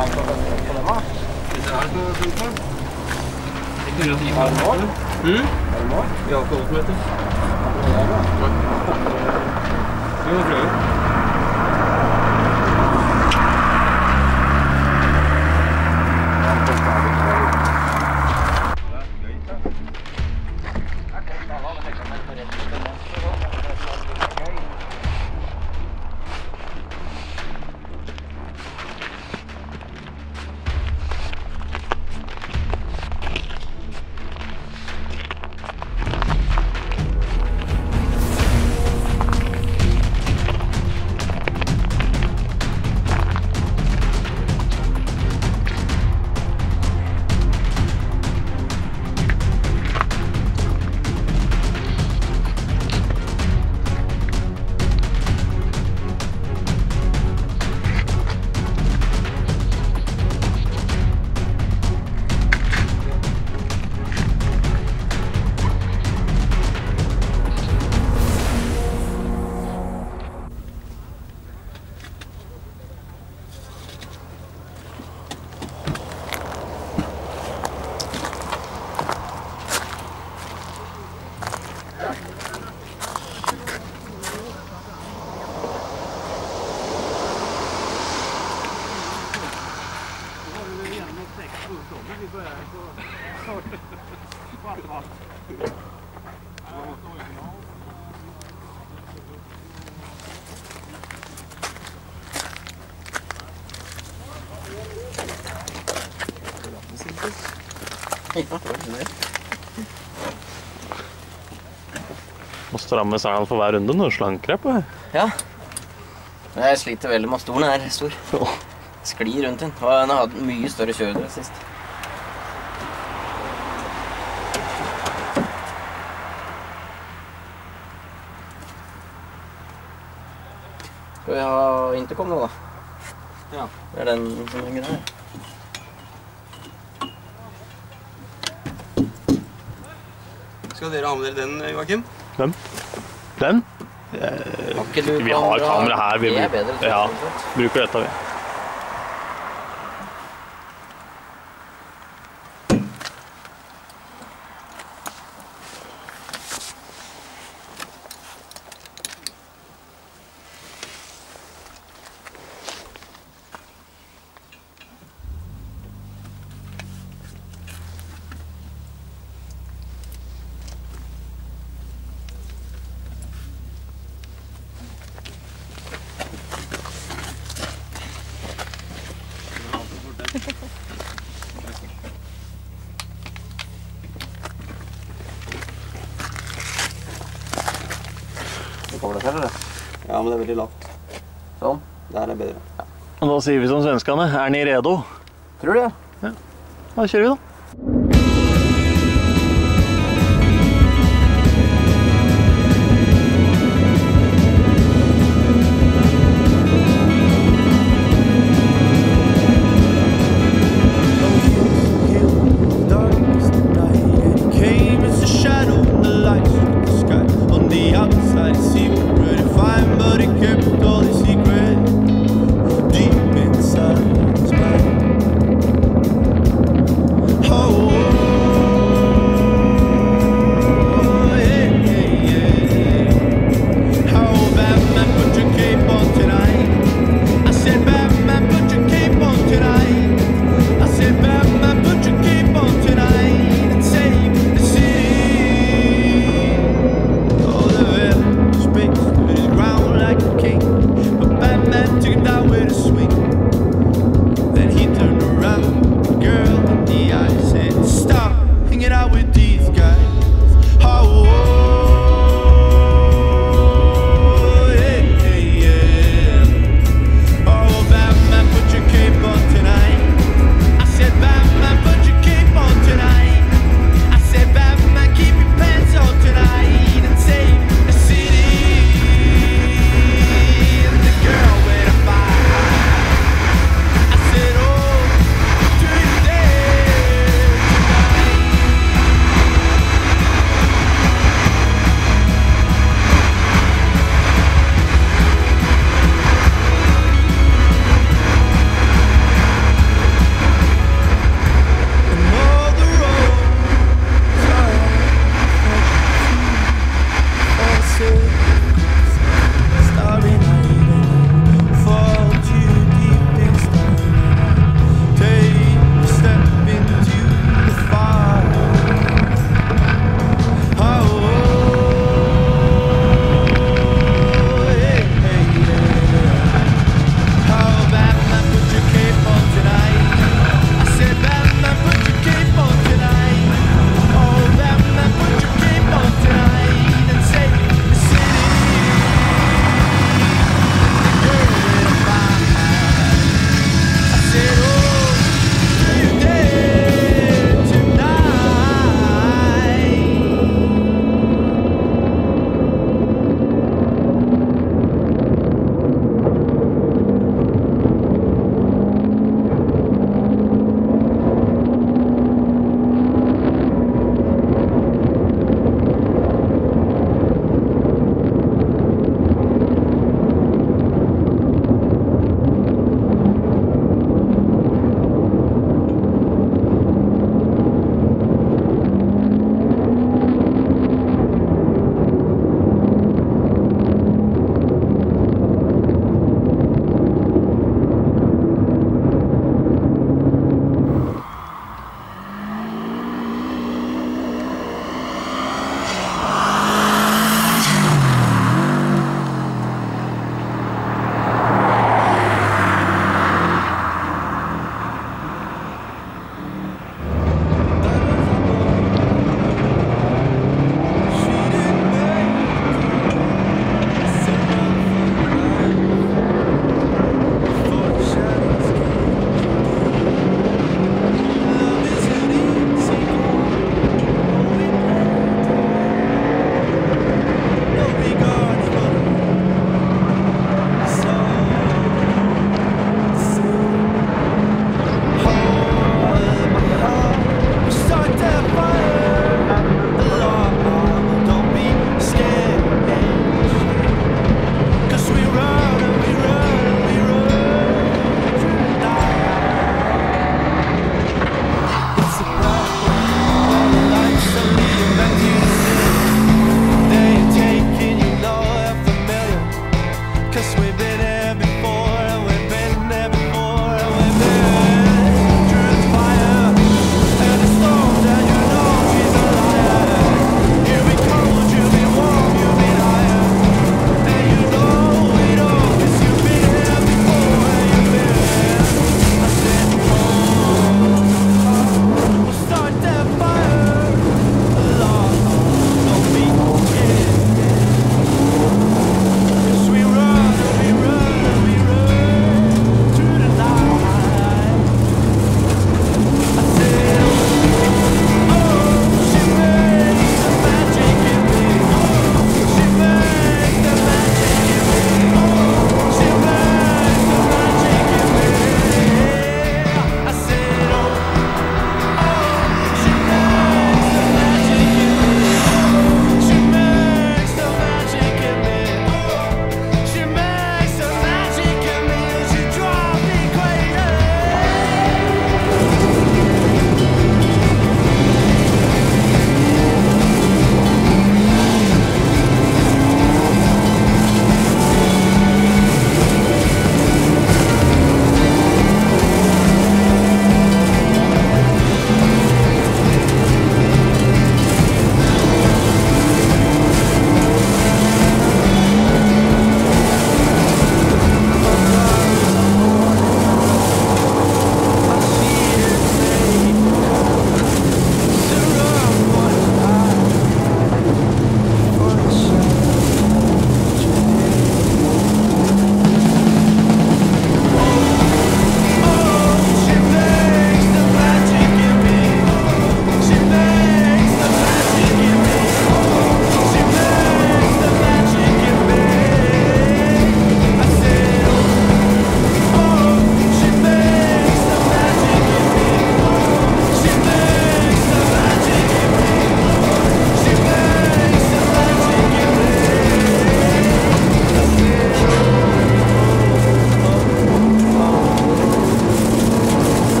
Ja, må stramme seilen for hver runde når slanker jeg på her. Ja, jeg sliter veldig med stolen her, stor. Sklir rundt den, og den har hatt mye større kjøredress sist. Skal vi ha Intercom nå da? Ja. Det er den som henger her. Skal dere ha med dere den, Joakim? Hvem? Den? Vi har kamera her, vi bruker dette. Ja, men det er veldig lavt. Sånn, der er bedre. Ja. Og da sier vi som svenskene, er ni redo? Tror du det? Ja. Da kjører vi da.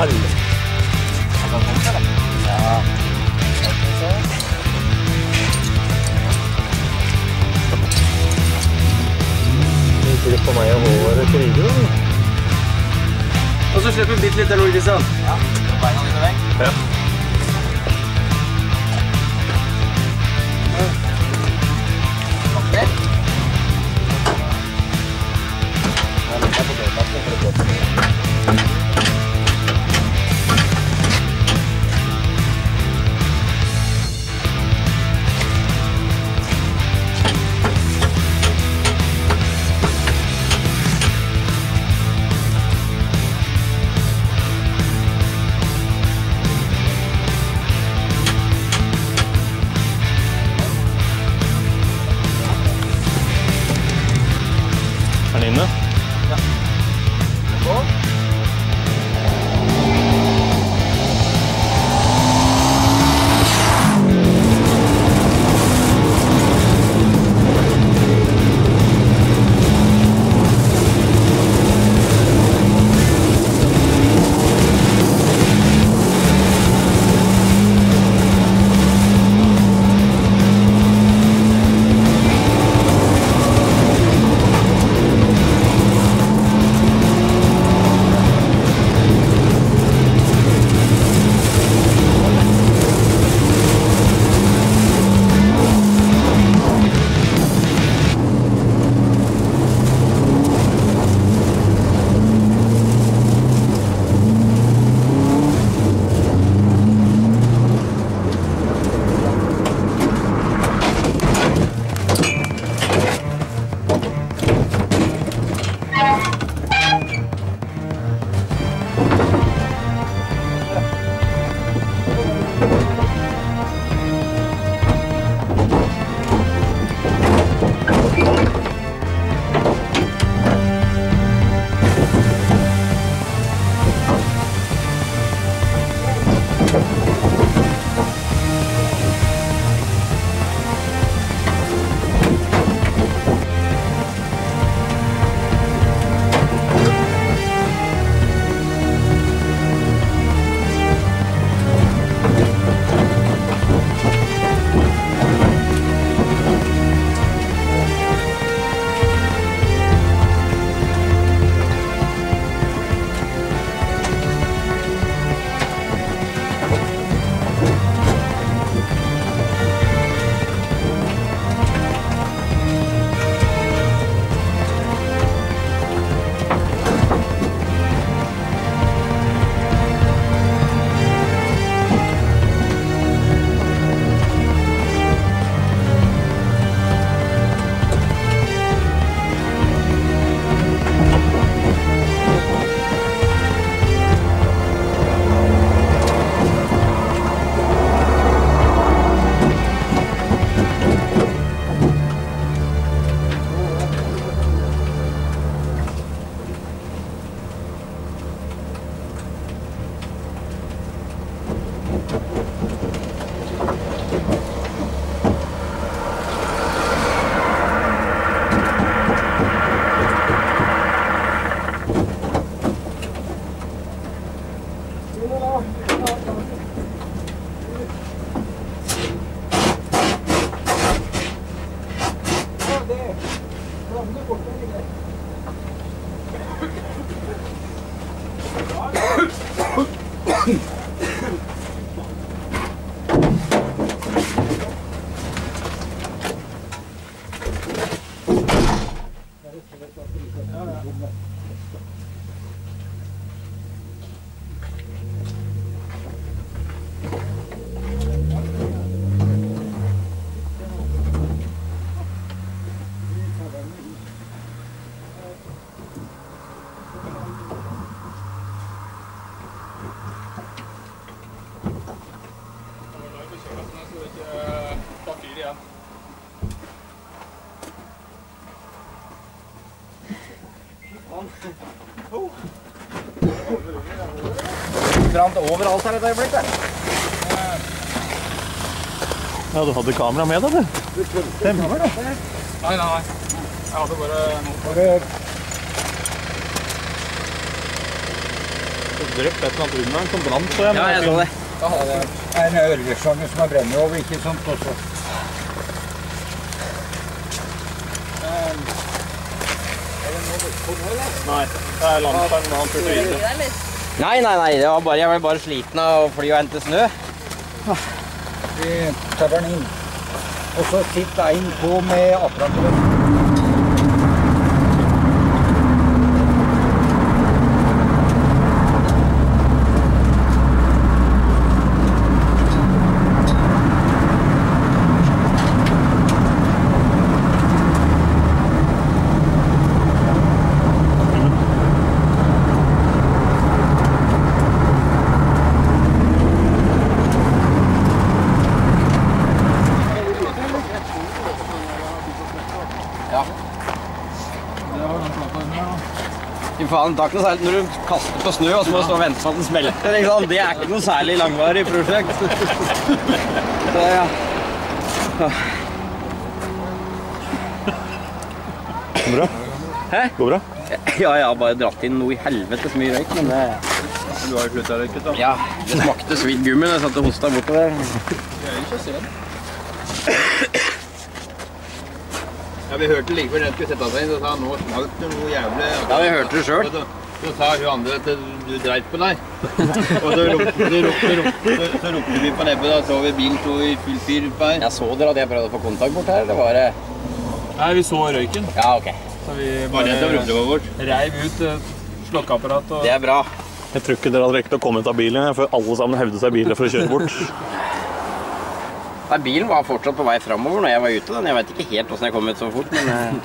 Ikke på meg og håret kriger, og så slipper vi bitt litt av Lordisan. Ja, beina litt vekk. Ja. Overalt her et øyeblikk der. Ja, du hadde kamera med deg, du. Du følte kamera, da. Nei, nei, nei. Jeg hadde bare noe. drøpt et eller annet under den, som brant så jeg. Ja, jeg så det. Da har jeg en ørgeslange som har brennet over, ikke sånt også. Er det noe på nå, eller? Nei, det er landstern, han turte å vise. Nei, det var bare, jeg ble bare sliten av å fly og hente snø. Vi tar den inn, og så sitter jeg inn på med apparatet. Det er ikke noe særlig når du kaster på snø, og så må du stå og vente på at den smelter, ikke sant? Det er ikke noe særlig langvarig prosjekt. Så ja. Går bra? Hæ? Går bra? Ja, jeg har bare dratt inn noe i helvete så mye røyk, men det... Du har jo flyttet røyket da. Ja, det smakte svidd gummi når jeg satt og hostet borte der. Jeg vil ikke se den. Ja, vi hørte like før den skulle sette seg inn, så sa han, nå smalt det noe jævlig... Ja, vi hørte det selv. Så sa hun andre at du dreit på deg. Og så ropte vi på nebbet, da så vi bilen stod i full fyr på her. Jeg så dere at jeg prøvde å få kontakt bort her, eller var det... Nei, vi så røyken. Ja, ok. Så vi bare reiv ut slokkeapparat og... Det er bra. Jeg tror ikke dere hadde rekt å komme ut av bilen, for alle sammen hevde seg bilen for å kjøre bort. Bilen var fortsatt på vei fremover når jeg var ute, jeg vet ikke helt hvordan jeg kom ut så fort, men...